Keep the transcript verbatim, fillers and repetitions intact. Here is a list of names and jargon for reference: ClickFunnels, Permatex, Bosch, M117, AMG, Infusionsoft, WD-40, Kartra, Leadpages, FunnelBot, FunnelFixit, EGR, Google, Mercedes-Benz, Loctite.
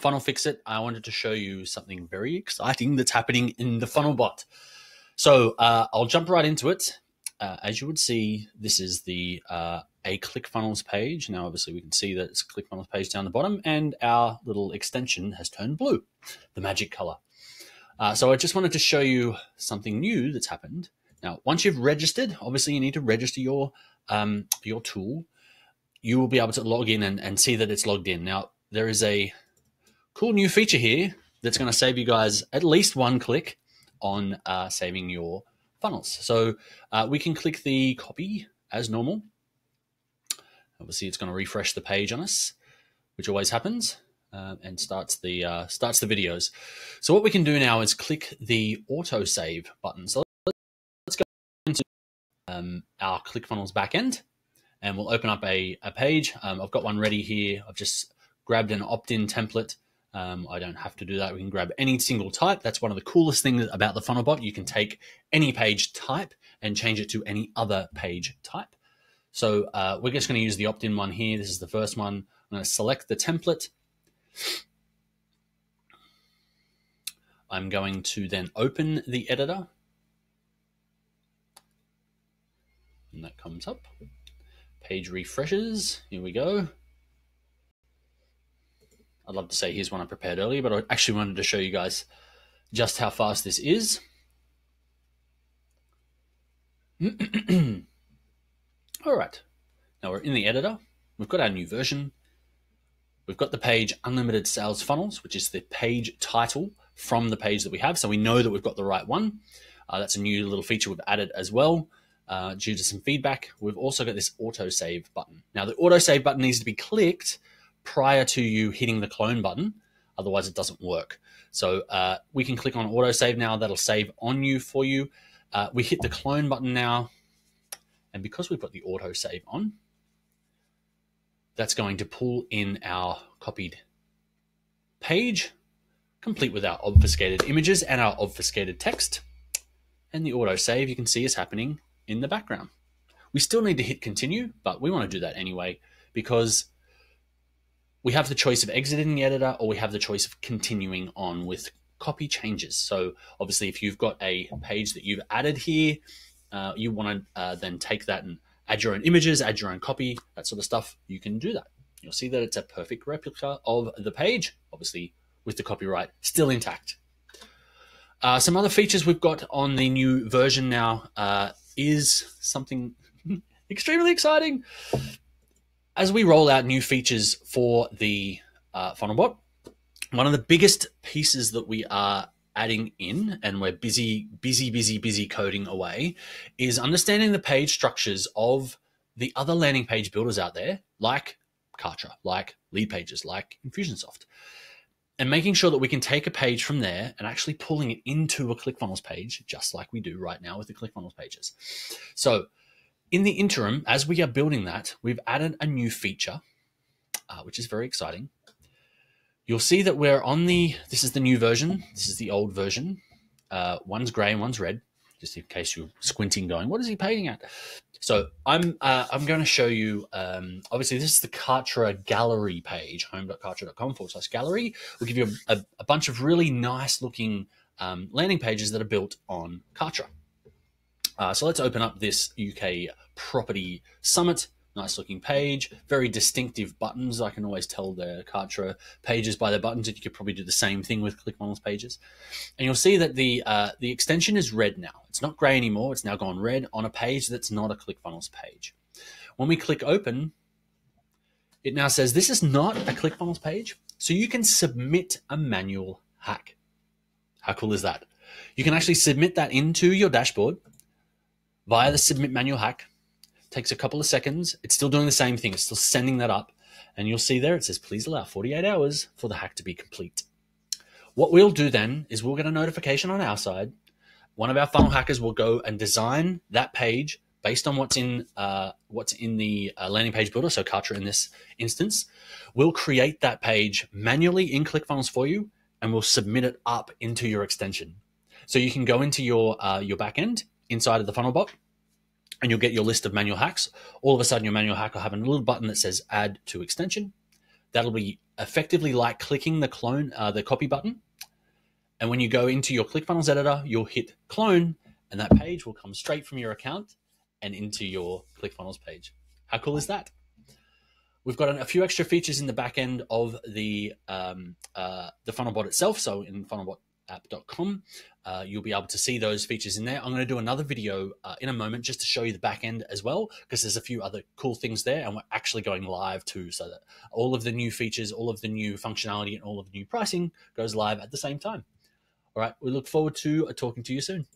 FunnelFixit, I wanted to show you something very exciting that's happening in the FunnelBot. So uh, I'll jump right into it. Uh, as you would see, this is the uh, a ClickFunnels page. Now, obviously, we can see that it's a ClickFunnels page down the bottom, and our little extension has turned blue, the magic color. Uh, so I just wanted to show you something new that's happened. Now, once you've registered, obviously you need to register your um, your tool. You will be able to log in and, and see that it's logged in. Now, there is a cool new feature here that's going to save you guys at least one click on uh, saving your funnels. So uh, we can click the copy as normal. Obviously, it's going to refresh the page on us, which always happens. Uh, and starts the uh, starts the videos. So what we can do now is click the auto save button. So let's go into um, our ClickFunnels backend, and we'll open up a, a page. Um, I've got one ready here. I've just grabbed an opt-in template. Um, I don't have to do that. We can grab any single type. That's one of the coolest things about the FunnelBot. You can take any page type and change it to any other page type. So uh, we're just going to use the opt-in one here. This is the first one. I'm going to select the template. I'm going to then open the editor, and that comes up. Page refreshes. Here we go. I'd love to say here's one I prepared earlier, but I actually wanted to show you guys just how fast this is. All right. Now we're in the editor. We've got our new version. We've got the page Unlimited Sales Funnels, which is the page title from the page that we have. So we know that we've got the right one. Uh, that's a new little feature we've added as well uh, due to some feedback. We've also got this autosave button. Now, the autosave button needs to be clicked prior to you hitting the clone button. Otherwise, it doesn't work. So uh, we can click on autosave now. That'll save on you for you. Uh, we hit the clone button now. And because we've got the autosave on, that's going to pull in our copied page, complete with our obfuscated images and our obfuscated text. And the autosave you can see is happening in the background. We still need to hit continue, but we want to do that anyway because we have the choice of exiting the editor or we have the choice of continuing on with copy changes. So obviously if you've got a page that you've added here, uh, you want to uh, then take that and add your own images, add your own copy, that sort of stuff, you can do that. You'll see that it's a perfect replica of the page, obviously with the copyright still intact. Uh, some other features we've got on the new version now uh, is something extremely exciting. As we roll out new features for the uh, FunnelBot, one of the biggest pieces that we are adding in, and we're busy, busy, busy, busy coding away, is understanding the page structures of the other landing page builders out there, like Kartra, like Leadpages, like Infusionsoft, and making sure that we can take a page from there and actually pulling it into a ClickFunnels page, just like we do right now with the ClickFunnels pages. So in the interim, as we are building that, we've added a new feature, uh, which is very exciting. You'll see that we're on the, this is the new version. This is the old version. Uh, one's gray and one's red, just in case you're squinting going, what is he painting at? So I'm uh, I'm going to show you, um, obviously this is the Kartra gallery page, home.kartra.com forward slash gallery. We'll give you a, a, a bunch of really nice looking um, landing pages that are built on Kartra. Uh, so let's open up this U K Property Summit. Nice looking page, very distinctive buttons. I can always tell the Kartra pages by their buttons, and you could probably do the same thing with ClickFunnels pages. And you'll see that the uh, the extension is red now. It's not gray anymore. It's now gone red on a page that's not a ClickFunnels page. When we click open, it now says this is not a ClickFunnels page, so you can submit a manual hack. How cool is that? You can actually submit that into your dashboard via the submit manual hack. Takes a couple of seconds. It's still doing the same thing. It's still sending that up. And you'll see there, it says, please allow forty-eight hours for the hack to be complete. What we'll do then is we'll get a notification on our side. One of our funnel hackers will go and design that page based on what's in uh, what's in the uh, landing page builder, so Kartra in this instance. We'll create that page manually in ClickFunnels for you, and we'll submit it up into your extension. So you can go into your, uh, your backend inside of the FunnelBot, and you'll get your list of manual hacks. All of a sudden, your manual hack will have a little button that says add to extension. that'll be effectively like clicking the clone, uh, the copy button. And when you go into your ClickFunnels editor, you'll hit clone, and that page will come straight from your account and into your ClickFunnels page. How cool is that? We've got a few extra features in the back end of the um, uh, the FunnelBot itself. So in funnelbot app dot com, uh, you'll be able to see those features in there. I'm going to do another video uh, in a moment just to show you the back end as well, because there's a few other cool things there, and we're actually going live too, so that all of the new features, all of the new functionality, and all of the new pricing goes live at the same time. All right, we look forward to talking to you soon.